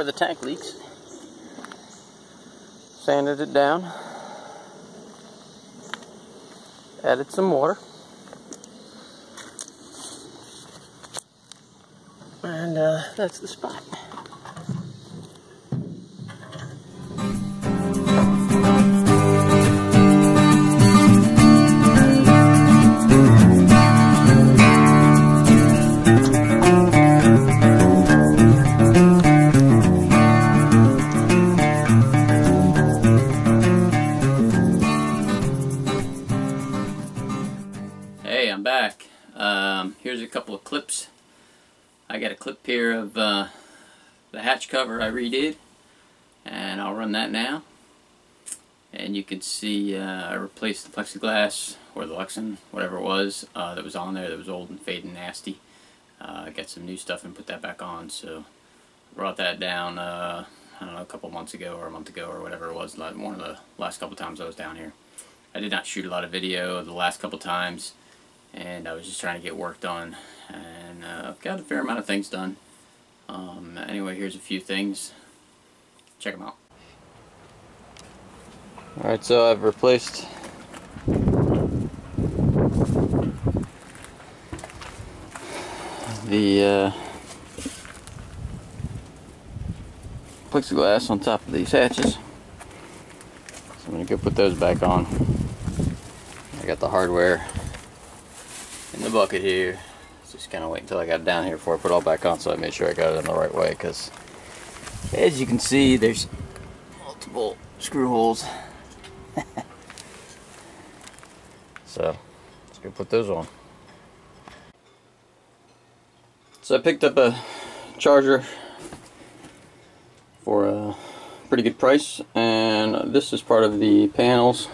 where the tank leaks. Sanded it down. Added some water. And that's the spot. Hey, I'm back. Here's a couple of clips. I got a clip here of the hatch cover I redid, and I'll run that now. And you can see I replaced the plexiglass, or the Lexan, whatever it was, that was on there that was old and fading nasty. I got some new stuff and put that back on, so I brought that down, I don't know, a couple months ago or a month ago or whatever it was, one of the last couple times I was down here. I did not shoot a lot of video the last couple times, and I was just trying to get work done, and I've got a fair amount of things done. Anyway, here's a few things. Check them out. Alright, so I've replaced the plexiglass on top of these hatches. So I'm going to go put those back on. I got the hardware in the bucket here. Just kind of wait until I got down here before I put it all back on, so I made sure I got it in the right way, because as you can see there's multiple screw holes. So let's go put those on. So I picked up a charger for a pretty good price, and this is part of the panels.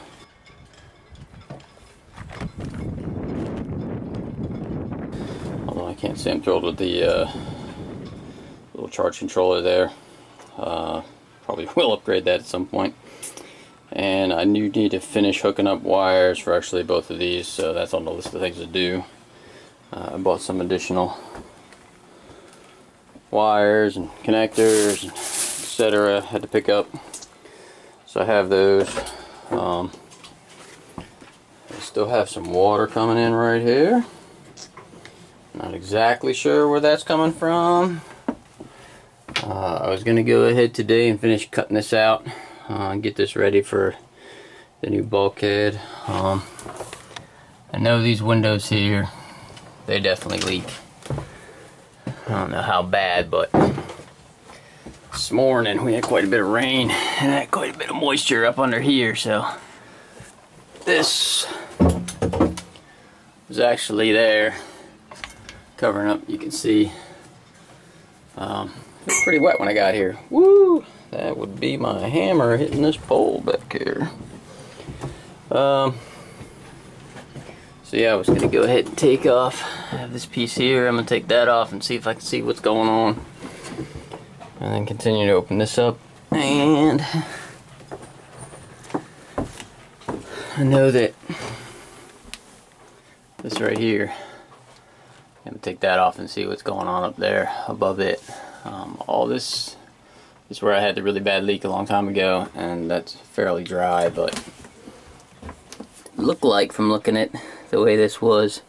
Can't see, I'm thrilled with the little charge controller there. Probably will upgrade that at some point. And I do need to finish hooking up wires for actually both of these, so that's on the list of things to do. I bought some additional wires and connectors, etc. had to pick up, so I have those. I still have some water coming in right here. Not exactly sure where that's coming from. I was going to go ahead today and finish cutting this out and get this ready for the new bulkhead. I know these windows here, they definitely leak. I don't know how bad, but this morning we had quite a bit of rain and I had quite a bit of moisture up under here, so this was actually there. Covering up, you can see it was pretty wet when I got here. Woo! That would be my hammer hitting this pole back here. So yeah, I was gonna go ahead and take off. I have this piece here, I'm gonna take that off and see if I can see what's going on, and then continue to open this up. And I know that this right here, I'm gonna take that off and see what's going on up there above it. All this is where I had the really bad leak a long time ago, and that's fairly dry, but it looked like, from looking at the way this was,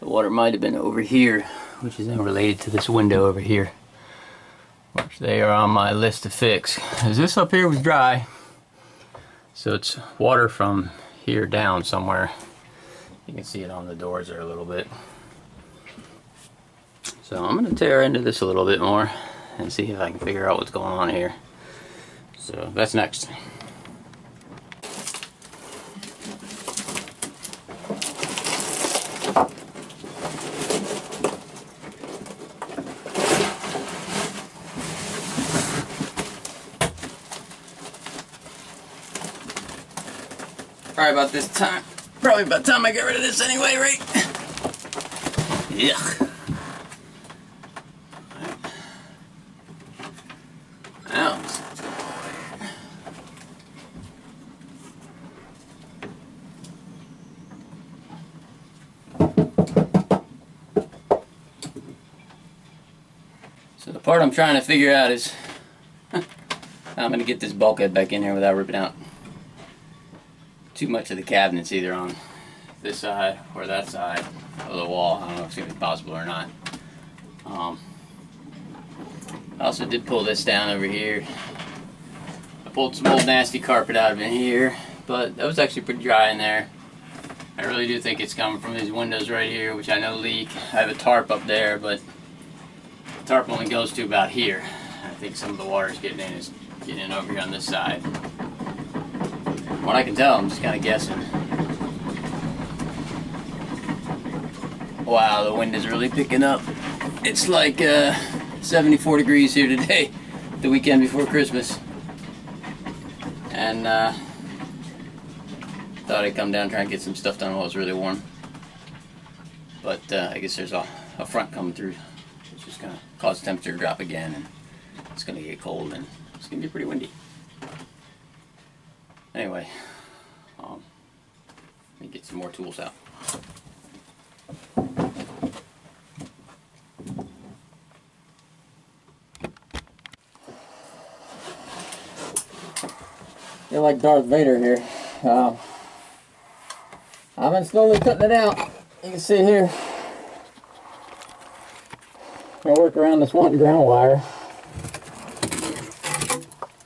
the water might have been over here, which is then related to this window over here, which they are on my list to fix, as this up here was dry, so it's water from here down somewhere. You can see it on the doors there a little bit. So I'm going to tear into this a little bit more and see if I can figure out what's going on here. So that's next. Probably about this time. Probably about time I get rid of this anyway, right? Yuck. So the part I'm trying to figure out is I'm going to get this bulkhead back in here without ripping out too much of the cabinets, either on this side or that side of the wall. I don't know if it's going to be possible or not. I also did pull this down over here. I pulled some old nasty carpet out of in here, but that was actually pretty dry in there. I really do think it's coming from these windows right here, which I know leak. I have a tarp up there, but the tarp only goes to about here. I think some of the water is getting in over here on this side. From what I can tell, I'm just kind of guessing. Wow, the wind is really picking up. It's like 74 degrees here today, the weekend before Christmas. And thought I'd come down, try and get some stuff done while it was really warm. But I guess there's a front coming through, which is going to cause the temperature to drop again. And it's going to get cold, and it's going to be pretty windy. Anyway, let me get some more tools out. You're like Darth Vader here. I've been slowly cutting it out. You can see here. I'm going to work around this one ground wire,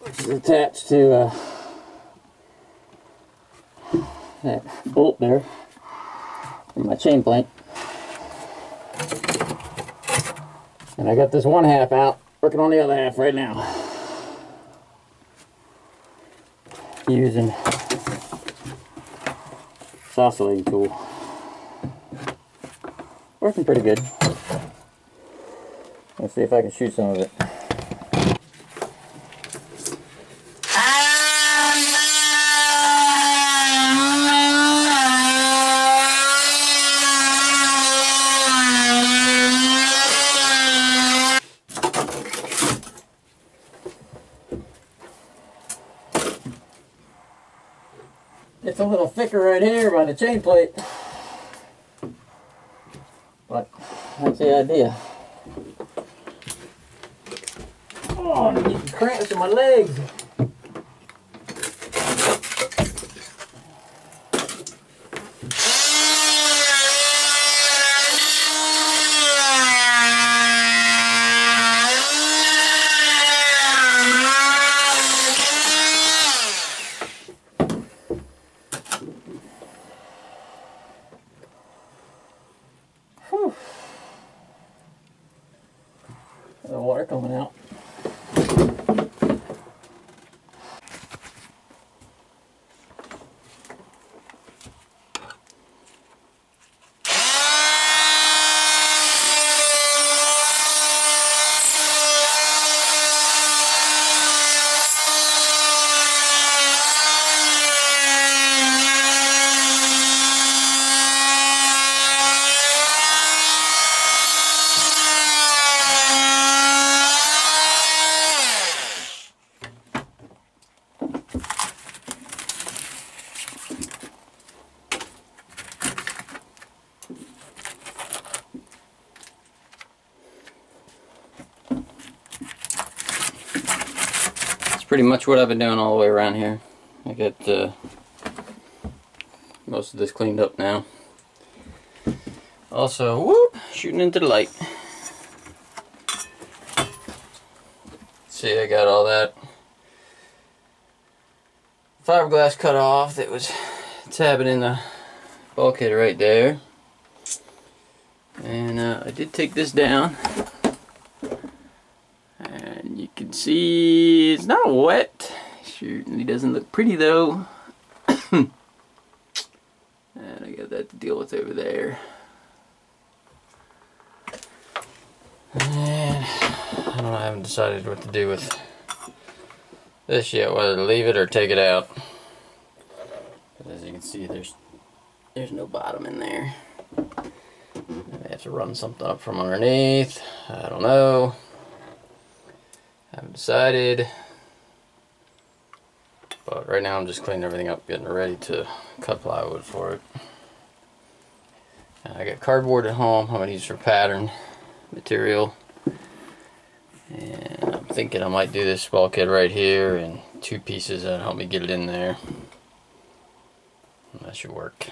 which is attached to that bolt there from my chain plate. And I got this one half out, working on the other half right now, using this oscillating tool. Working pretty good. Let's see if I can shoot some of it. It's a little thicker right here by the chain plate, but that's the idea. Oh, I'm getting cramps in my legs. The water coming out. Pretty much what I've been doing all the way around here. I got most of this cleaned up now. Also, whoop, shooting into the light. See, I got all that fiberglass cut off that was tabbing in the bulkhead right there. And I did take this down. See, it's not wet. Certainly doesn't look pretty though. And I got that to deal with over there. And I don't know, I haven't decided what to do with this yet, whether to leave it or take it out. But as you can see, there's no bottom in there. I have to run something up from underneath. I don't know. I haven't decided, but right now I'm just cleaning everything up, getting ready to cut plywood for it. And I got cardboard at home I'm going to use for pattern material, and I'm thinking I might do this bulkhead right here and two pieces that help me get it in there. And that should work.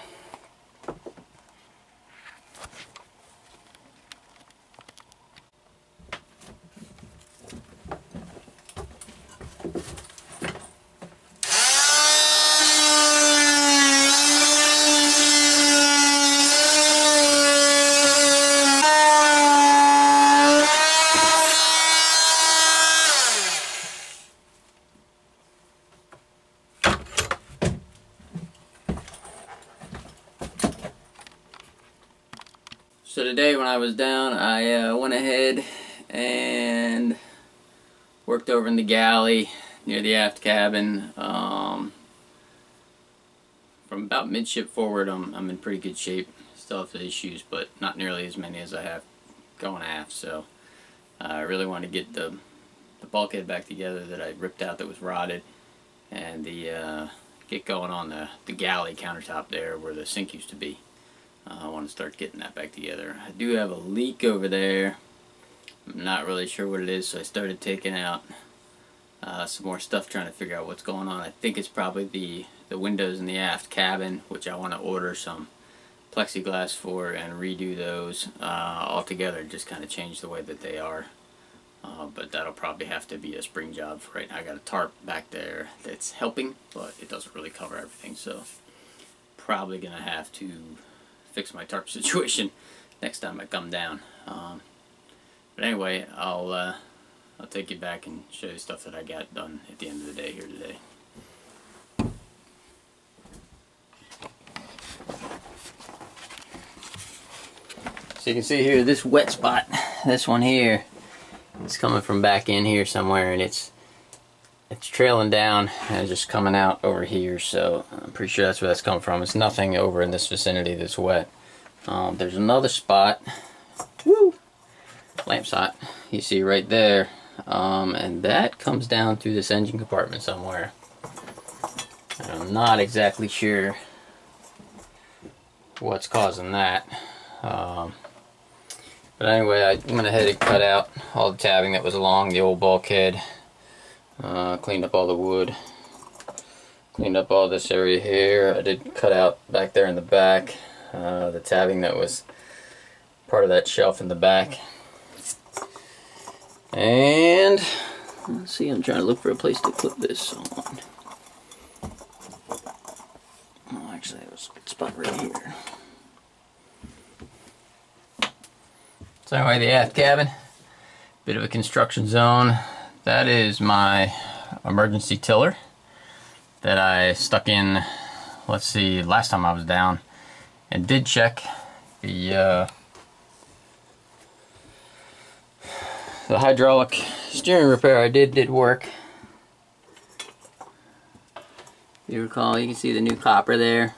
So today when I was down, I went ahead and worked over in the galley near the aft cabin. From about midship forward, I'm in pretty good shape. Still have the issues, but not nearly as many as I have going aft. So I really wanted to get the bulkhead back together that I ripped out that was rotted, and the get going on the galley countertop there where the sink used to be. I want to start getting that back together. I do have a leak over there. I'm not really sure what it is, so I started taking out some more stuff, trying to figure out what's going on. I think it's probably the windows in the aft cabin, which I want to order some plexiglass for and redo those altogether, just kind of change the way that they are. But that'll probably have to be a spring job for right now. I got a tarp back there that's helping, but it doesn't really cover everything, so probably going to have to fix my tarp situation next time I come down. But anyway, I'll take you back and show you stuff that I got done at the end of the day here today. So you can see here this wet spot, this one here, it's coming from back in here somewhere, and it's trailing down and just coming out over here, so I'm pretty sure that's where that's coming from. It's nothing over in this vicinity that's wet. There's another spot. Woo! Lamp's hot. You see right there. And that comes down through this engine compartment somewhere. And I'm not exactly sure what's causing that. But anyway, I went ahead and cut out all the tabbing that was along the old bulkhead. Cleaned up all the wood, cleaned up all this area here. I did cut out back there in the back the tabbing that was part of that shelf in the back. And let's see, I'm trying to look for a place to clip this on. Oh, actually, there's a spot right here. So anyway, the aft cabin, bit of a construction zone. That is my emergency tiller that I stuck in, let's see, last time I was down, and did check the hydraulic steering repair I did work. You recall, you can see the new copper there.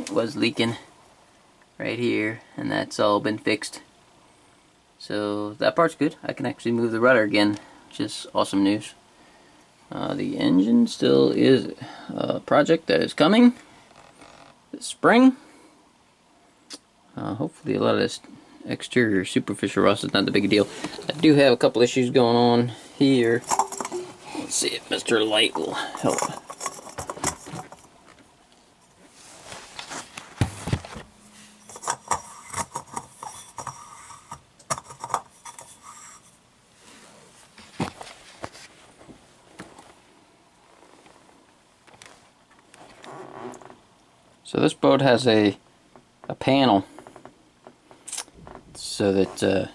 It was leaking right here, and that's all been fixed. So that part's good. I can actually move the rudder again, which is awesome news. The engine still is a project that is coming this spring. Hopefully a lot of this exterior superficial rust is not that big a deal. I do have a couple issues going on here. Let's see if Mr. Light will help. So this boat has a panel so that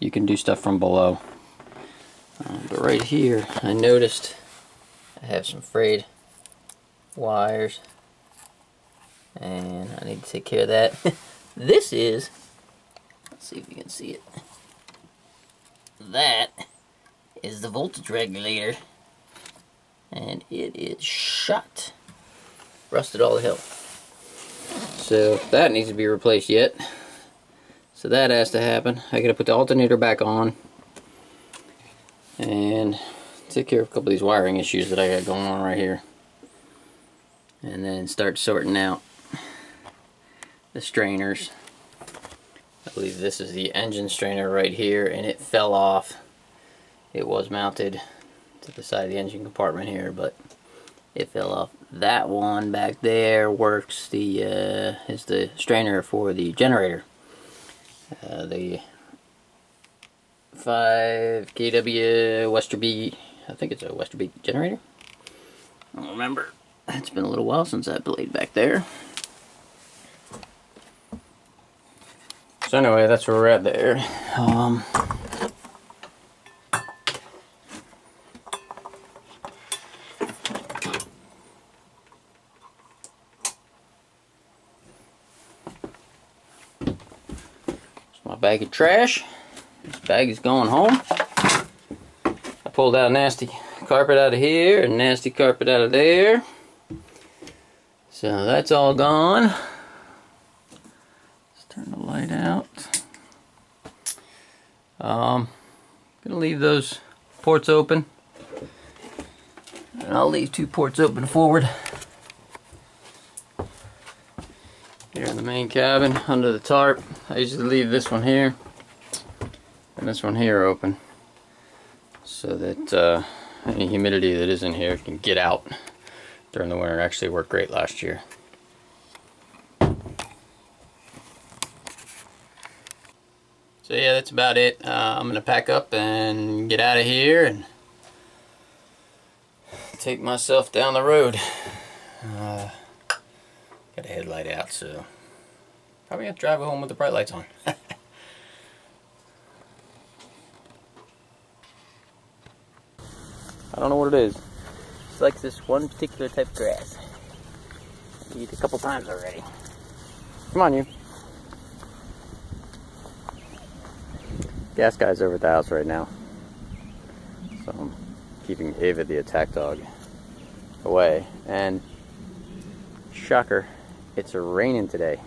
you can do stuff from below. But right here, I noticed I have some frayed wires, and I need to take care of that. This is, let's see if you can see it. That is the voltage regulator, and it is shot, rusted all the hell. So that needs to be replaced yet. So that has to happen. I gotta put the alternator back on and take care of a couple of these wiring issues that I got going on right here. And then start sorting out the strainers. I believe this is the engine strainer right here, and it fell off It was mounted to the side of the engine compartment here, but it fell off. That one back there works the is the strainer for the generator. The 5 kW Westerbeek, I think it's a Westerbeek generator. I don't remember. It's been a little while since I played back there. So anyway, that's where we're at there. My bag of trash. This bag is going home. I pulled out a nasty carpet out of here and nasty carpet out of there. So that's all gone. Let's turn the light out. Gonna leave those ports open. And I'll leave two ports open forward. Here in the main cabin, under the tarp. I usually leave this one here and this one here open so that any humidity that is in here can get out during the winter. It actually worked great last year. So yeah, that's about it. I'm gonna pack up and get out of here and take myself down the road. Got a headlight out, so probably have to drive home with the bright lights on. I don't know what it is. It's like this one particular type of grass. I eat a couple times already. Come on, you. Gas guy's over at the house right now. So I'm keeping Ava, the attack dog, away. And shocker, it's raining today.